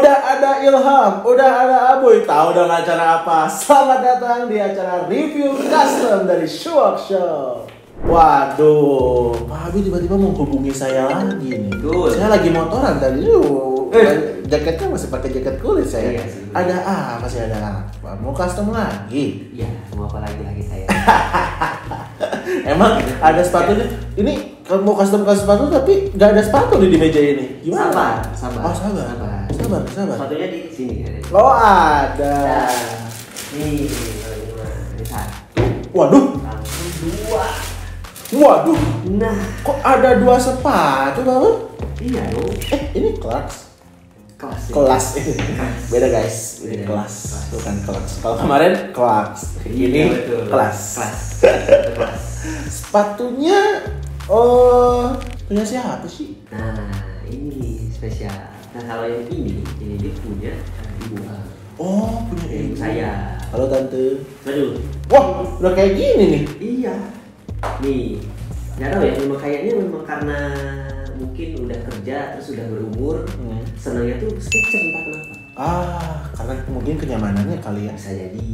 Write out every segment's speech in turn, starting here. Udah ada Ilham, udah ada Aboy, tahu dong acara apa? Selamat datang di acara review custom dari Shoe Workshop. Waduh, Pak Abi tiba-tiba menghubungi saya lagi nih. Duh, saya lagi motoran tadi. Jaketnya masih pakai jaket kulit saya. Iya, ada apa sih, ada apa? Mau custom lagi? Iya, mau apa lagi saya. Emang ada sepatunya? Ini kalau mau custom sepatu tapi nggak ada sepatu di meja ini. Gimana? Sabar. Sepatunya di sini. Oh, ada. Nih, ini satu. Waduh. Langsung dua. Waduh. Nah, kok ada dua sepatu, Bang? Iya dong. Ini kelas ini. Beda guys, ini kelas bukan kelas. Kalau kemarin kelas, ini kelas. Sepatunya punya siapa sih? Nah, ini spesial. Nah, kalau yang ini dia punya ibu. Oh, punya ibu saya. Halo tante. Aduh. Wah, udah kayak gini nih. Iya. Nih. Nggak tahu ya, memang kayaknya memang karena mungkin udah kerja terus udah berumur, senangnya tuh Skechers entah kenapa. Karena mungkin kenyamanannya kali ya. Bisa jadi.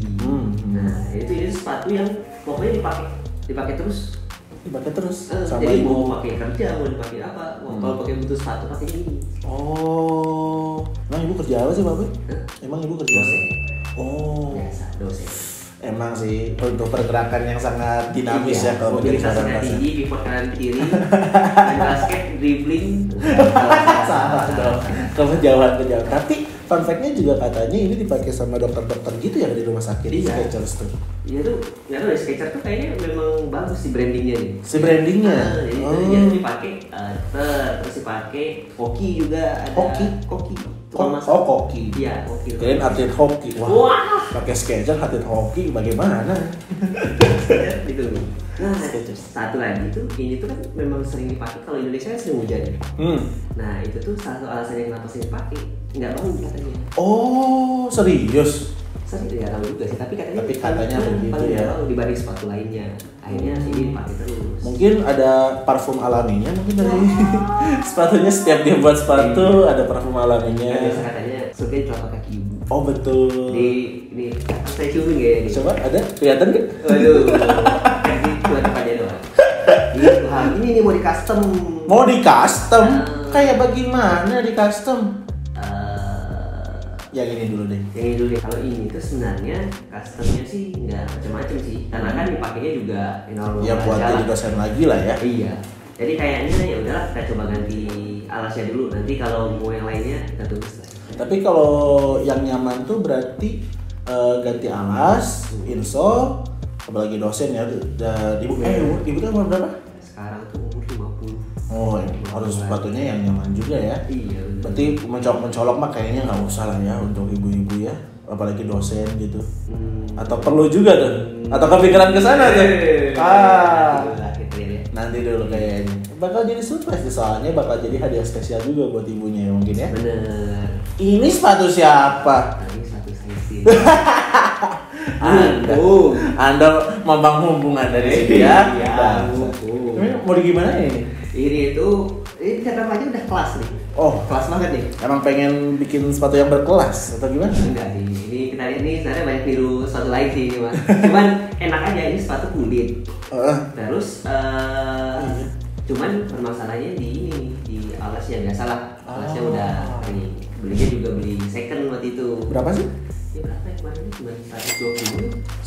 Nah, itu sepatu yang pokoknya dipakai terus. Jadi ibu. Mau pakai kerja, mau dipakai apa? Kalau pakai butuh sepatu pakai ini. Oh, emang ibu kerja apa sih, Bapak? Emang ibu kerja apa? Oh, biasa dosen. Emang sih untuk pergerakan yang sangat dinamis ya kalau begini sekarang. Tinggi, pivot kanan kiri, basket, dribbling. Salah dong. Kejauhan. Tapi fun fact-nya juga katanya ini dipakai sama dokter-dokter gitu ya di rumah sakit. Iya. Skechers tuh. Iya tuh. Ya tuh Skechers tuh kayaknya memang bagus si brandingnya nih. Jadi dipakai terus dipakai hoki juga ada. Hoki. Koki. Iya, koki. Kalian atlet hoki. Wah. Pakai Skechers atlet hoki bagaimana? Gitu. Nah, satu lagi tuh ini tuh kan memang sering dipakai kalau Indonesia sering hujan. Nah, itu tuh satu alasannya kenapa sering dipakai. Enggak mau katanya. Oh, serius. Saya tidak tahu juga sih, tapi katanya begitu ya. Dibanding sepatu lainnya, akhirnya ini dipakai terus. Mungkin ada parfum alaminya mungkin dari sepatunya, setiap dia buat sepatu ada parfum alaminya. Biasa katanya surga cuma kaki ibu. Oh betul. Ini saya ciumin gak ya? Coba ada kelihatan nggak? Waduh, ini cuma aja doang. Ini mau di custom. Mau di custom? Kayak bagaimana di custom? Yang ini dulu deh. Kalau ini tuh sebenarnya customnya sih nggak macam-macam sih, karena kan dipakainya juga normal. Ya buat jadi dosen lagi lah ya. Iya. Jadi kayaknya ya udahlah kita coba ganti alasnya dulu. Nanti kalau mau yang lainnya kita tulis lah. Tapi kalau yang nyaman tuh berarti ganti alas, insole, apalagi dosen ya. Ibu tuh umur berapa? Sekarang tuh umur 50. Oh, harus sepatunya yang nyaman juga ya. Iya. Berarti mencolok-mencolok mah kayaknya nggak usah lah ya untuk ibu-ibu ya, apalagi dosen gitu. Atau perlu juga tuh? Atau kepikiran kesana tuh? Nanti dulu kayaknya. Bakal jadi surprise soalnya, bakal jadi hadiah spesial juga buat ibunya ya mungkin ya. Bener. Ini sepatu siapa? Ini sepatu saya sih. Anda membangun hubungan dari sini ya. Mau di gimana ini? Ini karena aja udah kelas nih. Oh, kelas banget nih. Emang pengen bikin sepatu yang berkelas atau gimana? Enggak sih. Ini sebenarnya banyak biru sepatu lain sih ini, Mas. Cuman enak aja ini sepatu kulit. Terus cuman permasalahannya di alasnya biasa lah. Alasnya udah ini. Belinya juga beli second waktu itu. Berapa sih? Ya berapa ya kemarin ini? Cuma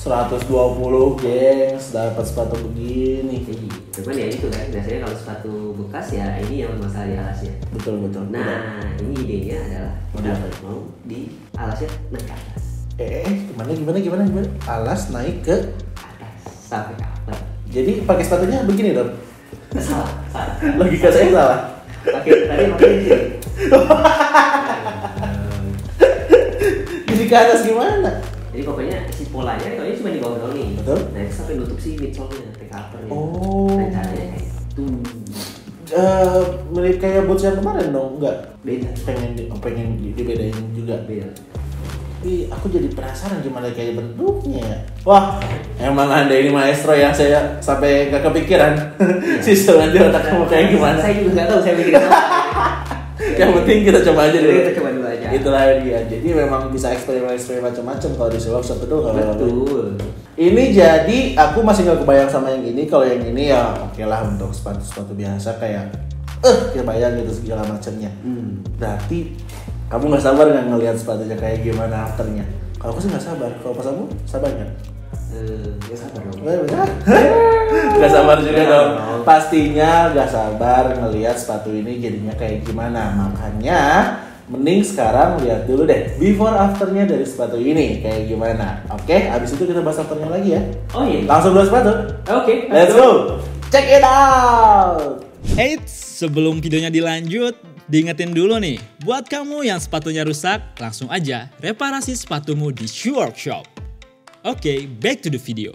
120, gengs, dapat sepatu begini. Cuman ya itu kan, biasanya kalau sepatu bekas ya ini yang masalah di alasnya. Betul. Nah, ini idenya adalah kita mau di alasnya naik ke atas. Gimana? Alas naik ke atas sampai ke atas. Jadi pakai sepatunya begini dong? Salah. Logika saya salah. Pakai di sini. Jadi ke atas gimana? Jadi pokoknya si polanya cuma di bawah doang nih. Betul. Nah itu sampai nutup si midsole-nya, takeover-nya. Nah caranya kayak itu. Mirip kayak boots yang kemarin dong? Enggak? Beda. Pengen dibedain juga? Beda. Tapi aku jadi penasaran gimana kayak bentuknya. Wah, emang Anda ini maestro yang saya sampai gak kepikiran. Sistem di otak kamu kayak gimana? Saya juga gak tahu saya bikin apa. Yang penting kita coba aja dulu. Itulah dia. Jadi memang bisa eksperimen macam-macam kalau di Shoe Workshop, betul nggak? Betul. Ini jadi aku masih nggak kebayang sama yang ini. Kalau yang ini ya oke lah untuk sepatu-sepatu biasa kayak kebayang gitu segala macamnya. Berarti kamu nggak sabar nggak ngelihat sepatunya kayak gimana afternya? Kalau aku sih nggak sabar. Kalau pas kamu sabar nggak? Ya sabar dong. Gak sabar juga dong. Pastinya gak sabar ngelihat sepatu ini jadinya kayak gimana. Makanya mending sekarang lihat dulu deh before afternya dari sepatu ini kayak gimana. Oke, abis itu kita bahas afternya lagi ya. Oh iya. Langsung dulu sepatu. Oke. Let's go. Check it out. Eits, sebelum videonya dilanjut, diingetin dulu nih, buat kamu yang sepatunya rusak, langsung aja reparasi sepatumu di Shoe Workshop. Oke, back to the video.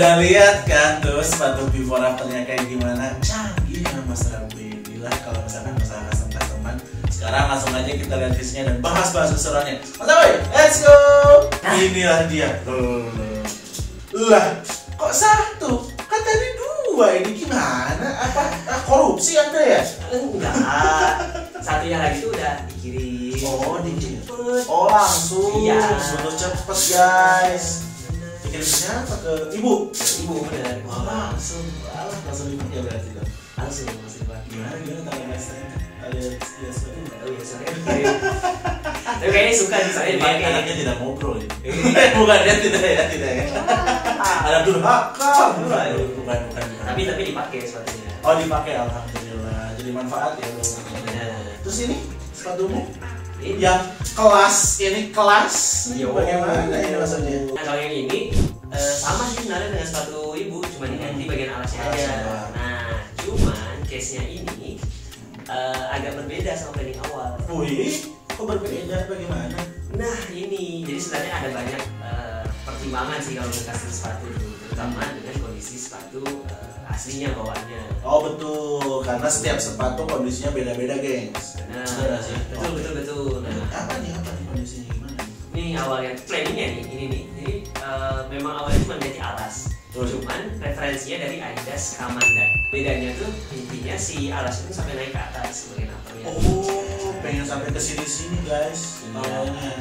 Udah lihat kan tuh sepatu before afternya kayak gimana, canggih ya Mas Rambi. Bila kalau misalkan masalah custom-customan, sekarang langsung aja kita lihat visinya dan bahas keseruannya. Mas Rambi, let's go. Inilah dia. Lah, kok satu? Kan tadi dua, ini gimana? Apa korupsi Anda ya? Enggak. Satunya lagi tuh udah dikirim. Oh, dikirim. Oh, langsung. Iya. Betul cepet guys. Kirimnya apa ke ibu? Ibu benar. Wah, langsung ibu ya berarti dong. Langsung lagi. Gimana tadi mas? Ada dia suka nggak? Oh ya saya kirim. Tapi kayaknya suka sih saya. Anaknya tidak ngobrol ya. Bukan dia tidak ya. Ada durhaka. Bukan. Tapi dipakai sepatunya. Oh dipakai, alhamdulillah. Jadi manfaat ya. Terus ini sepatumu? Yang kelas nih, bagaimana ini maksudnya? Nah kalau yang ini sama sih sebenarnya dengan sepatu ibu, cuma diganti bagian alasnya aja. Nah cuman case nya ini agak berbeda sama planning awal. Wih, kok berbeda? Bagaimana? Nah ini jadi sebenarnya ada banyak pertimbangan sih kalau untuk custom sepatu itu, terutama dengan kondisi sepatu aslinya bawaannya. Oh betul, karena setiap sepatu kondisinya beda-beda, gengs. Nah, betul. Nah, apa nih kondisinya gimana? Nih awalnya planningnya nih, ini nih. Jadi memang awalnya cuma ganti alas. Cuman referensinya dari Adidas Commander. Bedanya tuh intinya si alas itu sampai naik ke atas sebagai nampaknya. Oh, pengen sampai ke sini guys. Awalnya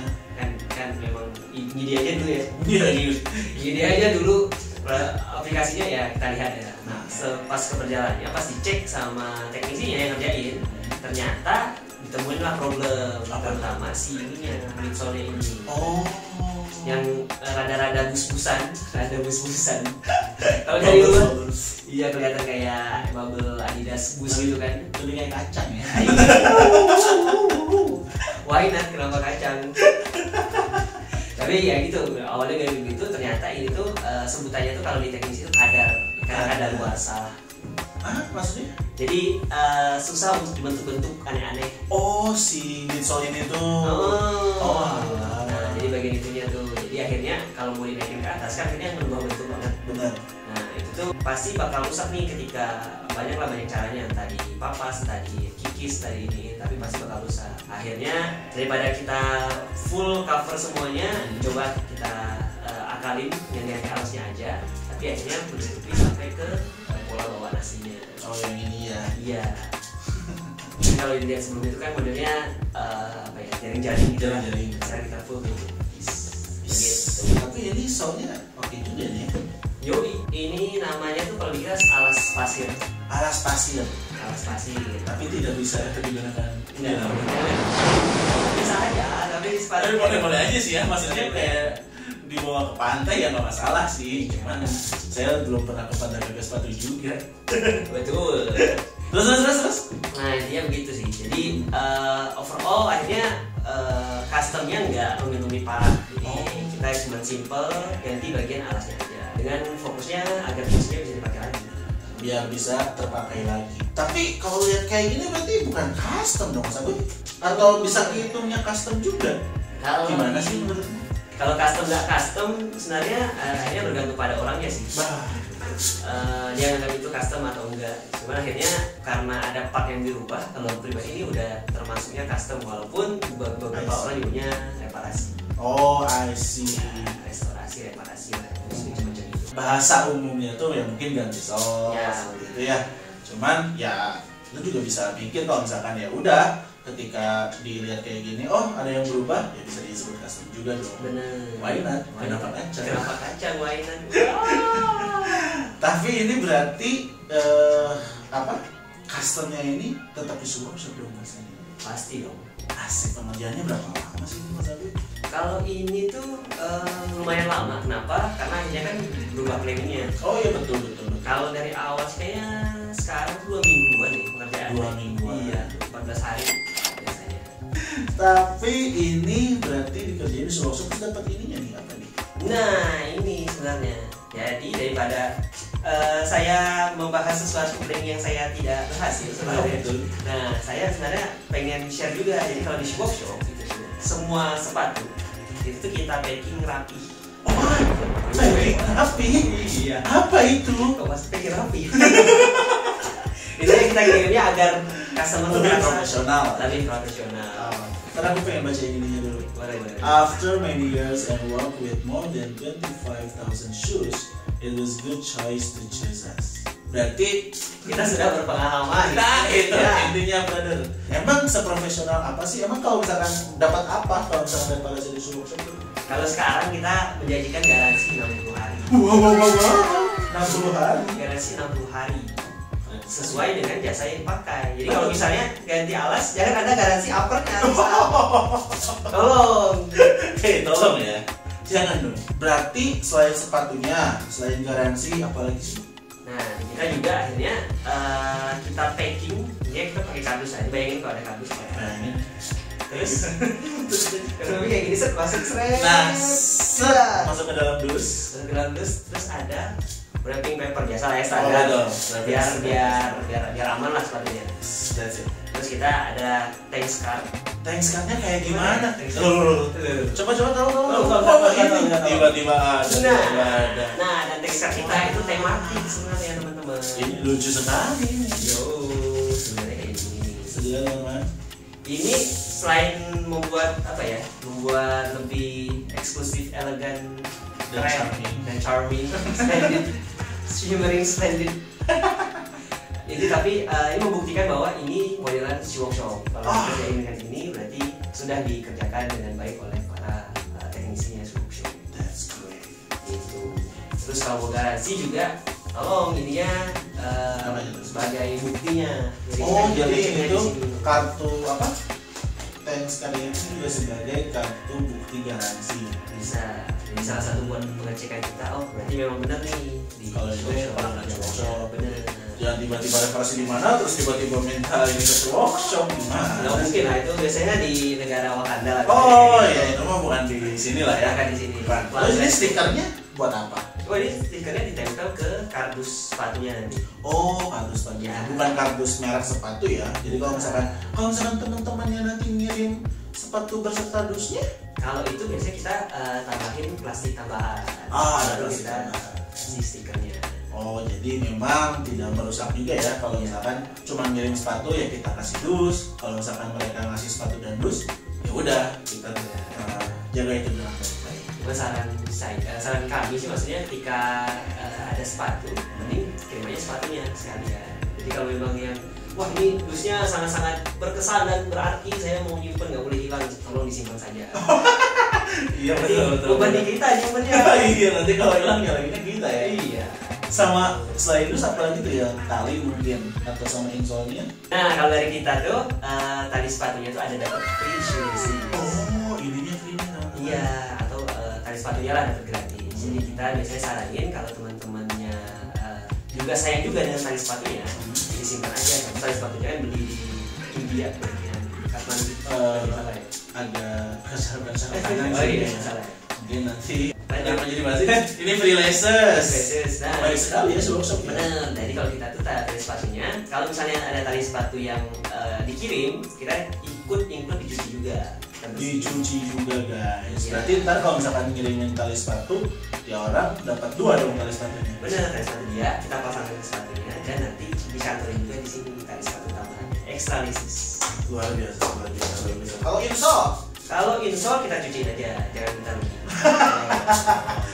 kan memang ini dia aja dulu ya. Ini dia aja dulu. Aplikasinya ya kita lihat ya. Nah, pas keberjalannya pas dicek sama teknisinya yang ngerjain, ternyata ditemuinlah problem pertama si ininya, midsole ini. Oh. Yang rada-rada bus-busan. Kalau dari dulu, iya kelihatan kayak bubble Adidas bus gitu kan. Lebih kayak kacang ya. Why not? Kenapa kacang? Tapi ya gitu, awalnya kayak begitu, ternyata ini tuh sebutannya tuh kalau di teknis itu kadar, karena kadar luasa. Maksudnya? Jadi susah untuk dibentuk-bentuk aneh-aneh. Oh, si midsole ini tuh. Oh. Nah, jadi bagian itunya tuh. Jadi akhirnya kalau mau dinaikin ke atas kan akhirnya berubah bentuk banget. Benar. Nah, itu tuh pasti bakal rusak nih ketika banyak caranya, tadi papas, tadi kikis, tadi ini, tapi pasti bakal rusak. Akhirnya daripada kita full cover semuanya, coba kita akalin yang di alasnya aja, tapi akhirnya berhenti sampai ke pola bawaan aslinya. Oh yang ini ya? Iya. Kalau dilihat sebelum itu kan modelnya apa ya, jaring-jaring sekarang kita full yes. Tapi jadi soalnya oke juga nih. Yoi, ini namanya tuh kalau dikira alas pasir, tapi tidak bisa digunakan. Tidak bisa aja, tapi sepatu boleh-boleh aja sih ya, maksudnya kayak dibawa ke pantai ya nggak masalah sih. Cuman saya belum pernah ke pantai pakai sepatu juga. Betul. Terus. Nah dia begitu sih. Jadi overall akhirnya customnya nggak rumit-rumit parah. Jadi Talisman simple, ganti bagian alasnya aja dengan fokusnya agar jeansnya bisa dipakai lagi, biar bisa terpakai lagi. Tapi kalau lihat kayak gini berarti bukan custom dong, Sabu? Atau bisa hitungnya custom juga? Kalau gimana sih menurutmu? Kalau custom nggak custom, sebenarnya akhirnya bergantung pada orangnya sih. Dia nganggap itu custom atau enggak. Cuman akhirnya karena ada part yang dirubah, kalau pribadi ini udah termasuknya custom walaupun beberapa orang punya reparasi. Oh, I see. Restorasi, reparasi, macam itu. Bahasa umumnya tuh ya mungkin ganti sol, gitu ya. Cuman ya lu juga bisa bikin kalau misalkan ya udah. Ketika dilihat kayak gini, oh ada yang berubah, ya bisa disebut custom juga dong. Bener. Why not? Kenapa kacang? Why not? Tapi ini berarti customnya ini tetap di Shoe Workshop dong pastinya. Pasti dong. Asik, pengerjaannya berapa lama sih Mas Abi? Kalau ini tuh lumayan lama. Kenapa? Karena akhirnya kan berubah planningnya. Oh iya betul. Kalau dari awal kayaknya sekarang 2 mingguan nih pengerjaan. 2 mingguan. Iya, 14 hari. Tapi ini berarti dikerjain di Shoe Workshop dapat ininya nih apa nih? Nah ini sebenarnya, jadi daripada saya membahas sesuatu yang saya tidak berhasil sebenarnya. Nah saya sebenarnya pengen share juga, jadi kalau di Shoe Workshop itu semua sepatu itu kita packing rapi. Packing rapi? Iya. Apa itu? Kok maksudnya packing rapi? Itu yang kita kirimnya agar customer lebih profesional. Karena aku pengen baca ininya dulu. After many years and work with more than 25,000 shoes, it was good choice to choose us. Berarti kita sudah berpengalaman. Nah itu intinya brother. Emang seprofesional apa sih? Emang kalau misalkan dapat apa kalau misalkan dapat dari Shoe Workshop? Kalau sekarang kita menjanjikan garansi 60 hari. Wow. 60 hari? Garansi 60 hari. Sesuai dengan jasa yang dipakai. Jadi kalau misalnya ganti alas, jangan ada garansi uppernya. Tolong ya. Jangan dong. Berarti selain sepatunya, selain garansi, apalagi sih? Nah, kita juga akhirnya kita packing. Jadi kita pakai kardus aja. Bayangin kalau ada kardus. Terus kayak gini masuk. Nah, masuk ke dalam dus. Terus ada wrapping paper biasa lah ya, standar. Biar aman lah sepatunya. Terus kita ada thanks card. Thanks cardnya kayak gimana? Coba tahu. Tiba-tiba ada. Nah, dan thanks card kita itu tematik sebenarnya teman-teman. Ini lucu sekali. Sebenarnya kayak gini. Ini selain membuat lebih eksklusif, elegan, dan charming, splendid. Jadi ini membuktikan bahwa ini modelan Shoe Workshop. Kalau dikerjain dengan ini berarti sudah dikerjakan dengan baik oleh para teknisinya Shoe Workshop. That's great. Gitu. Terus kalau garansi juga, tolong ininya sebagai buktinya. Jadi itu kartu thanks kalian juga sebagai kartu bukti garansi. Bisa. Jadi salah satu buat pengecekan kita, berarti memang benar nih kalau ini orang ada workshop, benar. Jangan tiba-tiba reparasi di mana terus tiba-tiba minta ini ke workshop gimana? Nggak mungkin lah, itu biasanya di negara Wakanda lah. Itu mah bukan di sini lah ya. Bukan di sini. Terus ini stikernya buat apa? Ini stikernya ditempel ke kardus sepatunya nanti. Kardus sepatunya. Bukan kardus merek sepatu ya. Jadi kalau misalkan teman-temannya nanti ngirim sepatu berserta dusnya, kalau itu biasanya kita tambahin plastik tambahan. Ada plastik tambahan si stikernya. Jadi memang tidak merusak juga ya kalau misalkan cuma ngirim sepatu ya kita kasih dus. Kalau misalkan mereka ngasih sepatu dan dus, ya udah kita jaga itu dengan baik. Saran kami sih maksudnya ketika ada sepatu, mending kirim aja sepatunya sekalian. Jadi kalau memang yang ini dusnya sangat-sangat berkesan dan berarti, saya mau nyimpen, nggak boleh hilang, tolong disimpan saja. Iya betul. Bukan di kita nyimpennya. Iya, nanti kalau hilang nyalainnya kita ya. Iya. Sama selain dus apa lagi tuh ya, tali mungkin atau sama insolnya. Nah kalau dari kita tuh tali sepatunya tuh ada dapat free shoes. Ininya free nih. Iya, atau tali sepatunya lah dapat gratis. Jadi kita biasanya saranin kalau teman-temannya juga sayang juga dengan tali sepatunya, disimpan aja. Tali sepatunya kan beli di India bagian Kathmandu, ada besar-besar. Ini nanti yang menjadi basis ini freelaces. Nah, baik sekali ya Shoe Workshop. Benar. Jadi kalau kita tuh tali sepatunya, kalau misalnya ada tali sepatu yang dikirim, kita ikut dicuci juga. Guys. Ya. Berarti ntar kalau misalkan ngirimin tali sepatu, ya orang dapat dua dong tali sepatunya. Benar, tali sepatu dia, kita pasang tali sepatunya dan nanti dikantorin juga di sini tali sepatu tambahan. Extra laces. Luar biasa. Kalau insol kita cuciin aja, jangan ditaruh.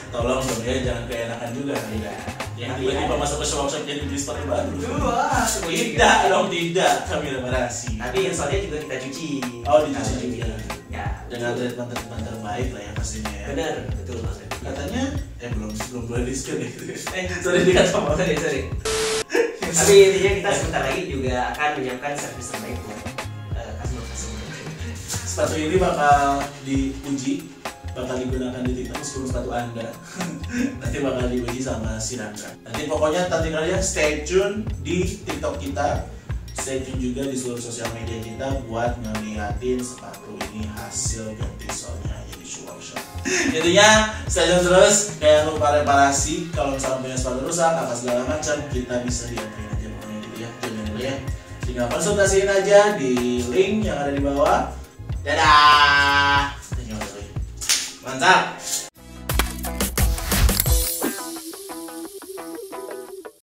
Tolong dong ya, jangan keenakan juga nanti. Ya. Yang tiba-tiba masuk ke shop jadi display baru. Wah, tidak dong, tidak. Kami reparasi. Tapi insolnya juga kita cuci. Oh, dicuci juga. Dengan treatment terbaik lah ya pastinya ya. Benar, betul Mas. Katanya belum boleh diskon ya. Sorry dikata. Tapi intinya kita sebentar lagi juga akan menyiapkan servis terbaik buat customer. Sepatu ini bakal diuji, bakal digunakan di TikTok sebelum sepatu Anda. Nanti bakal diuji sama si Rangga. Nanti pokoknya nanti kalian stay tune di TikTok kita. Stay tune juga di seluruh sosial media kita buat ngeliatin sepatu ini hasil ganti solnya jadi Shoe Workshop. Intinya stay tune terus, jangan lupa reparasi. Kalau misalnya punya sepatu rusak apa segala macam, kita bisa diantarin aja pokoknya gitu ya. Jangan lupa ya, tinggal konsultasiin aja di link yang ada di bawah. Dadah. Mantap.